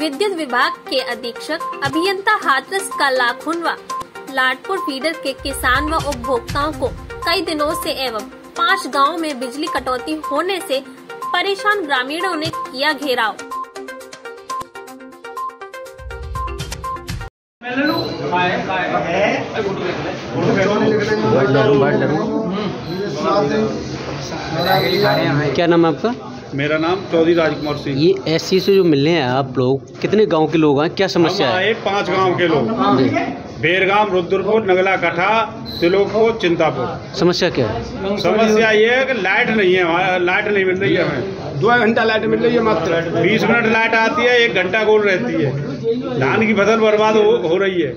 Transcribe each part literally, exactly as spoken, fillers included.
विद्युत विभाग के अधीक्षक अभियंता हाथरस का लाखनू लाडपुर फीडर के किसान व उपभोक्ताओं को कई दिनों से एवं पांच गांव में बिजली कटौती होने से परेशान ग्रामीणों ने किया घेराव। क्या नाम है आपका? मेरा नाम चौधरी राज कुमार सिंह। ये एससी से जो मिलने हैं आप लोग, कितने गांव के लोग हैं, क्या समस्या है? पांच गांव के लोग, बेड़गाम, रुद्रपुर, नगला काठा, सिलोपुर, चिंतापुर। समस्या क्या है? समस्या ये है कि लाइट नहीं है, लाइट नहीं मिल रही है हमें। दो घंटा लाइट मिल रही है मात्र, बीस मिनट लाइट आती है, एक घंटा गोल रहती है। धान की फसल बर्बाद हो रही है।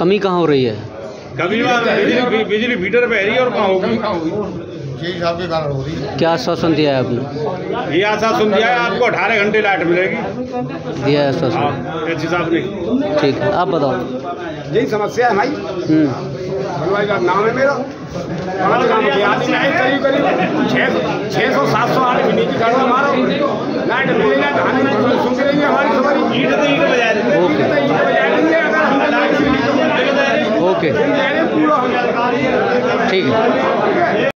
कमी कहाँ हो रही है? कमी बिजली फीडर पे रही है और कहाँ होगी? क्या आश्वासन दिया है आपने? ये आश्वासन दिया है आपको अठारह घंटे लाइट मिलेगी, दिया है आश्वासन। ठीक है, आप बताओ। यही समस्या है भाई, भाई का नाम है मेरा। छः सौ सात सौ आठ मिनट की गाड़ी मारो, लाइट मिलेगा, धान सूख रही है हमारी हमारी। ओके, ठीक है।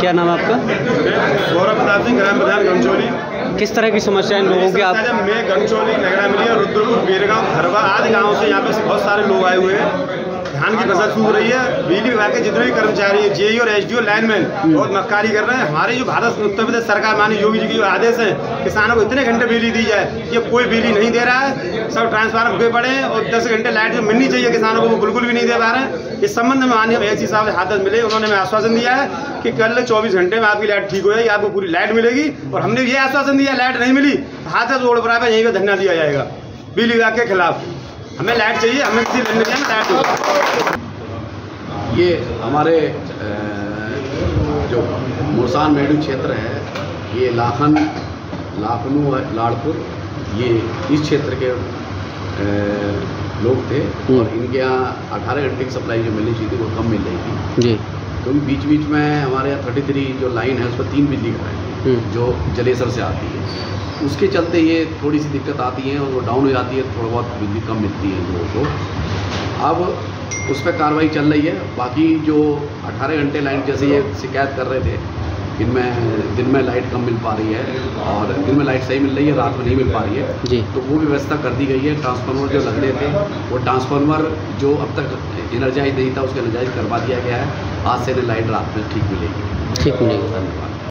क्या नाम है आपका? गौरव प्रताप सिंह, ग्राम प्रधान गमचोली। किस तरह की समस्या इन लोगों की? आप मैं गमचोली, नगरा मिली और रुद्रपुर, बेरगाम, हरवा आदि गाँव से यहाँ पे बहुत सारे लोग आए हुए हैं। धान की फसल सूख रही है। बिजली विभाग के जितने भी कर्मचारी है, जेई और एसडीओ, लाइनमैन, बहुत मक्कारी कर रहे हैं। हमारे जो भारत उत्तर प्रदेश सरकार माननीय योगी जी के आदेश है किसानों को इतने घंटे बिजली दी जाए, ये कोई बिजली नहीं दे रहा है। सब ट्रांसफार्मर हुए पड़े हैं और दस घंटे लाइट जो मिलनी चाहिए किसानों को, वो बिल्कुल भी नहीं दे पा रहे हैं। इस संबंध में माननीय एसी साहब हाथरस मिले, उन्होंने हमें आश्वासन दिया है कि कल चौबीस घंटे में आपकी लाइट ठीक हो जाएगी, आपको पूरी लाइट मिलेगी। और हमने ये आश्वासन दिया, लाइट नहीं मिली, हाथरस रोड पर यहीं पर धरना दिया जाएगा बिजली विभाग के खिलाफ। हमें लाइट चाहिए, हमें लाइट। ये हमारे जो मुरसान मेडू क्षेत्र है, ये लाखन, लाखनू, लाडपुर, ये इस क्षेत्र के लोग थे और इनके यहाँ अठारह घंटे की सप्लाई जो मिलनी चाहिए थी वो कम मिल रही थी जी। क्योंकि तो बीच बीच में हमारे यहाँ थर्टी थ्री जो लाइन है उस पर तीन बिजली कराएँ जो जलेसर से आती है, उसके चलते ये थोड़ी सी दिक्कत आती है और वो डाउन हो जाती है, थोड़ा बहुत बिजली कम मिलती है लोगों को। अब उस पर कार्रवाई चल रही है। बाकी जो अठारह घंटे लाइन जैसे ये शिकायत कर रहे थे, इनमें दिन में लाइट कम मिल पा रही है और दिन में लाइट सही मिल रही है, रात में नहीं मिल पा रही है जी। तो वो भी व्यवस्था कर दी गई है। ट्रांसफार्मर जो लगने थे वो ट्रांसफार्मर जो अब तक एनर्जाइज नहीं था, उसको एनर्जाइज करवा दिया गया है। आज से लाइट रात में ठीक मिलेगी। ठीक मिलेगी, धन्यवाद।